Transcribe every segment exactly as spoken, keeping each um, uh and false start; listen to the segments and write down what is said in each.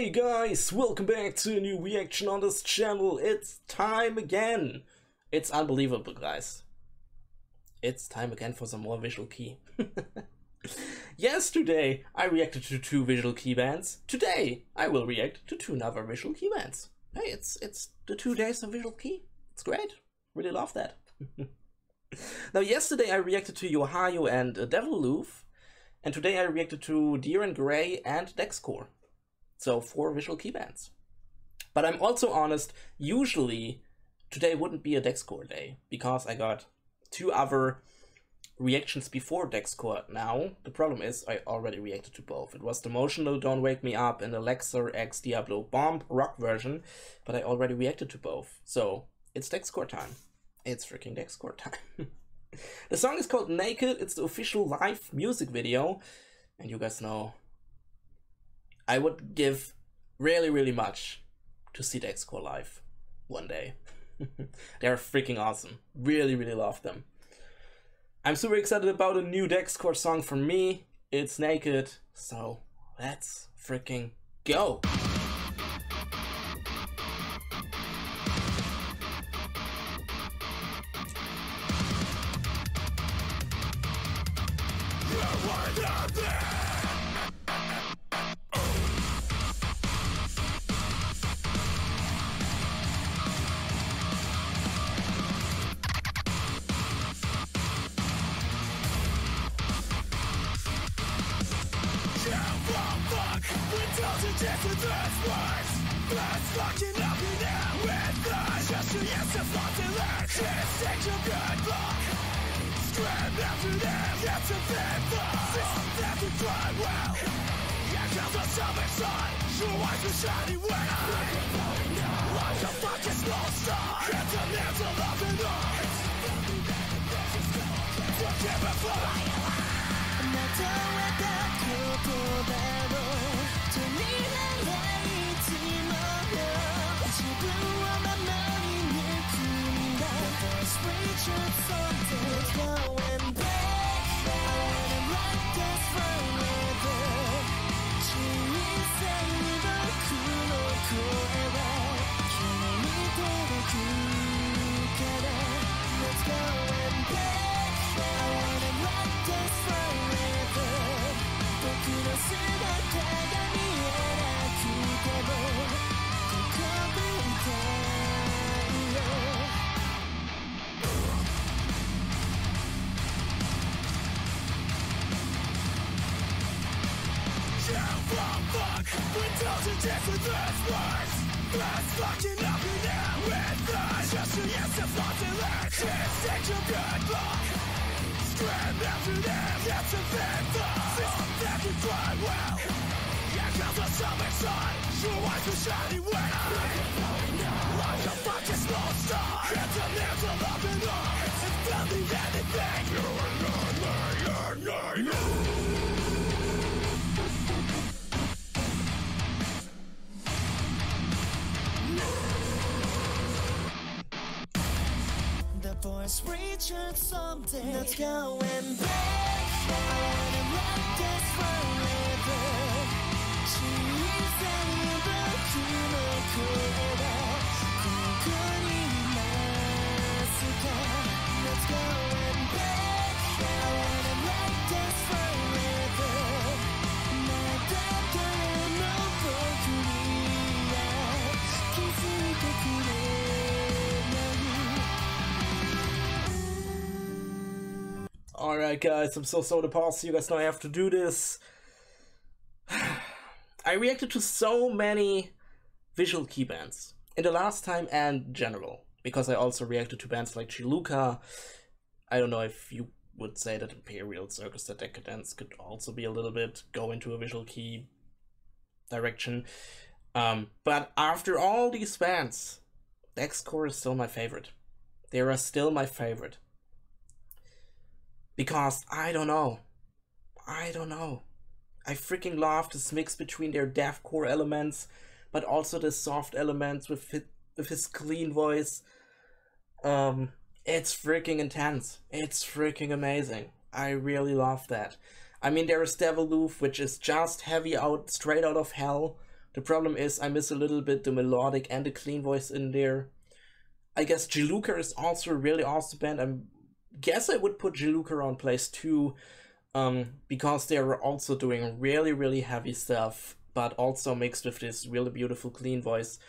Hi guys, welcome back to a new reaction on this channel. It's time again. It's unbelievable, guys. It's time again for some more Visual Kei. Yesterday I reacted to two Visual Kei bands. Today I will react to two another Visual Kei bands. Hey, it's it's the two days of Visual Kei. It's great. Really love that. Now, yesterday I reacted to Yohaiu and uh, Devil Loof, and today I reacted to Dir en Grey and Dexcore. So four Visual Kei bands. But I'm also honest, usually today wouldn't be a Dexcore day, because I got two other reactions before Dexcore. Now, the problem is I already reacted to both. It was the Motional Don't Wake Me Up and the Lexer X Diablo Bomb rock version, but I already reacted to both. So it's Dexcore time. It's freaking Dexcore time. The song is called Naked. It's the official live music video, and you guys know I would give really, really much to see Dexcore live one day. They're freaking awesome. Really, really love them. I'm super excited about a new Dexcore song for me. It's Naked, so let's freaking go. Richard, someday let's go and back. I wanna rock this forever. She is a little cool. Let's go and back. I wanna rock this forever. Not that girl, no for Korea. Kissing the Alright guys, I'm so sorry to pause. You guys know I have to do this. I reacted to so many Visual Kei bands in the last time and general, because I also reacted to bands like Jiluka. I don't know if you would say that Imperial Circus, that Decadence could also be a little bit go into a Visual Kei direction. Um, but after all these bands, Dexcore is still my favorite. They are still my favorite. Because, I don't know, I don't know, I freaking love this mix between their deathcore elements, but also the soft elements with his, with his clean voice. Um, it's freaking intense, it's freaking amazing, I really love that. I mean, there is Devil Loof, which is just heavy out, straight out of hell. The problem is I miss a little bit the melodic and the clean voice in there. I guess Jiluka is also a really awesome band. I guess I would put Jiluka on place two, um, because they were also doing really, really heavy stuff, but also mixed with this really beautiful clean voice.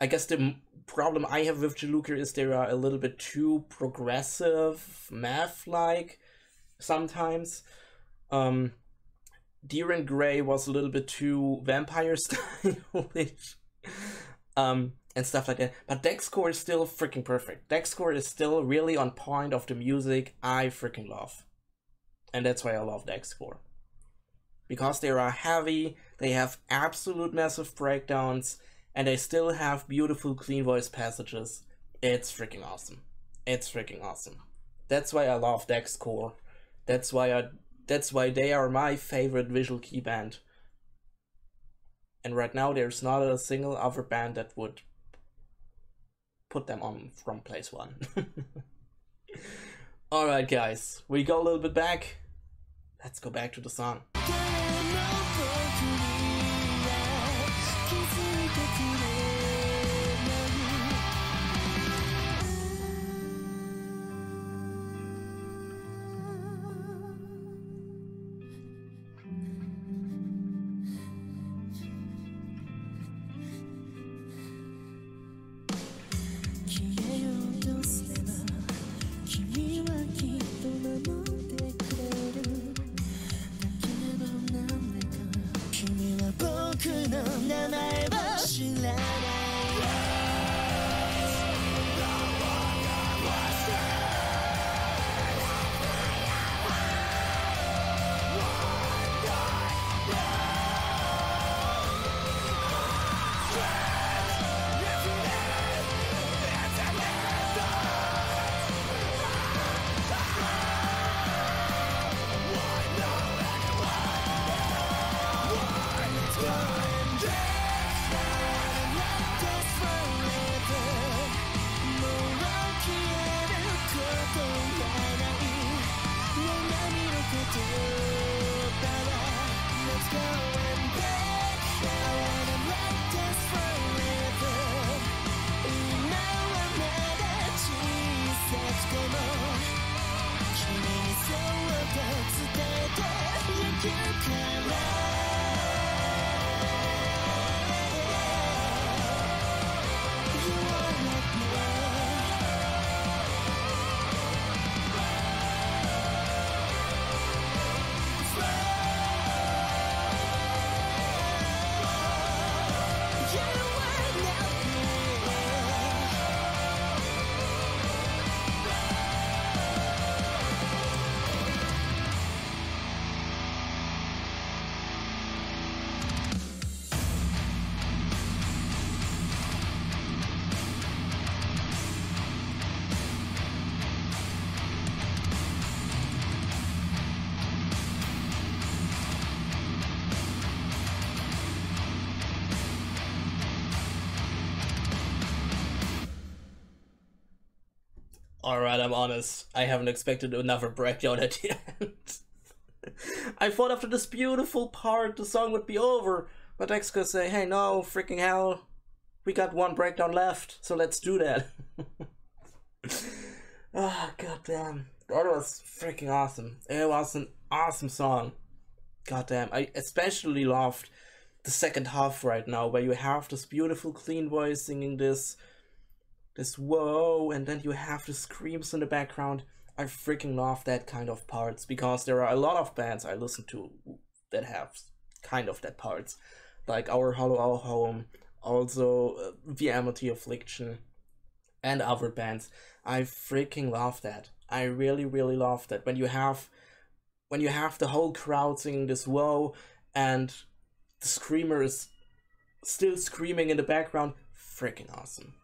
I guess the problem I have with Jiluka is they are a little bit too progressive, math-like sometimes. Um, Dir en Grey was a little bit too vampire stylish, um, and stuff like that. But Dexcore is still freaking perfect. Dexcore is still really on point of the music I freaking love. And that's why I love Dexcore. Because they are heavy, they have absolute massive breakdowns, and they still have beautiful clean voice passages. It's freaking awesome. It's freaking awesome. That's why I love Dexcore. That's why I that's why they are my favorite visual kei band. And right now there's not a single other band that would put them on from place one. Alright guys, we go a little bit back. Let's go back to the song. Alright, I'm honest, I haven't expected another breakdown at the end. I thought after this beautiful part the song would be over, but Dexcore say, hey no, freaking hell, we got one breakdown left, so let's do that. Oh goddamn, that was freaking awesome. It was an awesome song. Goddamn, I especially loved the second half right now, where you have this beautiful clean voice singing this This whoa, and then you have the screams in the background. I freaking love that kind of parts, because there are a lot of bands I listen to that have kind of that parts, like Our Hollow Our Home, also uh, The Amity Affliction, and other bands. I freaking love that. I really, really love that when you have, when you have the whole crowd singing this whoa, and the screamer is still screaming in the background. Freaking awesome.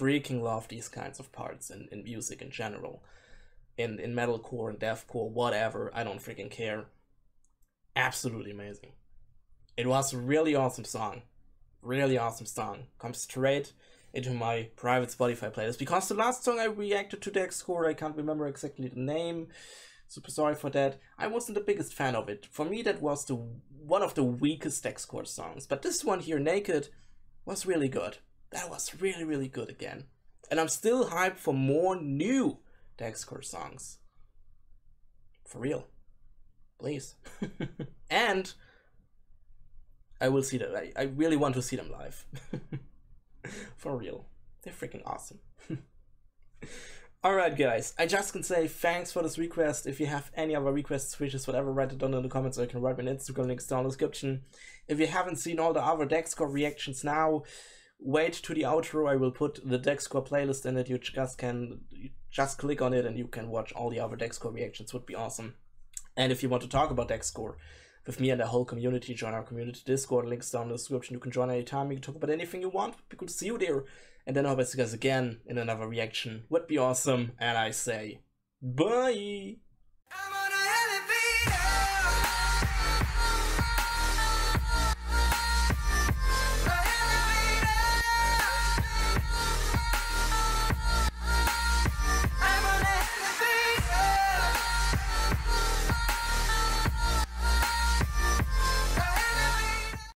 Freaking love these kinds of parts in, in music in general, in, in metalcore and deathcore, whatever, I don't freaking care. Absolutely amazing. It was a really awesome song. Really awesome song. Comes straight into my private Spotify playlist, because the last song I reacted to Dexcore, I can't remember exactly the name, super sorry for that. I wasn't the biggest fan of it. For me that was the one of the weakest Dexcore songs, but this one here, Naked, was really good. That was really, really good again. And I'm still hyped for more new Dexcore songs. For real. Please. And I will see them. I, I really want to see them live. For real. They're freaking awesome. Alright guys, I just can say thanks for this request. If you have any other requests, wishes, whatever, write it down in the comments, or you can write me an Instagram links down in the description. If you haven't seen all the other Dexcore reactions now, wait to the outro. I will put the Dexcore playlist in it. You just can you just click on it and you can watch all the other Dexcore reactions. Would be awesome. And if you want to talk about Dexcore with me and the whole community, join our community Discord. Links down in the description. You can join anytime. You can talk about anything you want. We could see you there. And then I'll see you guys again in another reaction. Would be awesome. And I say, bye!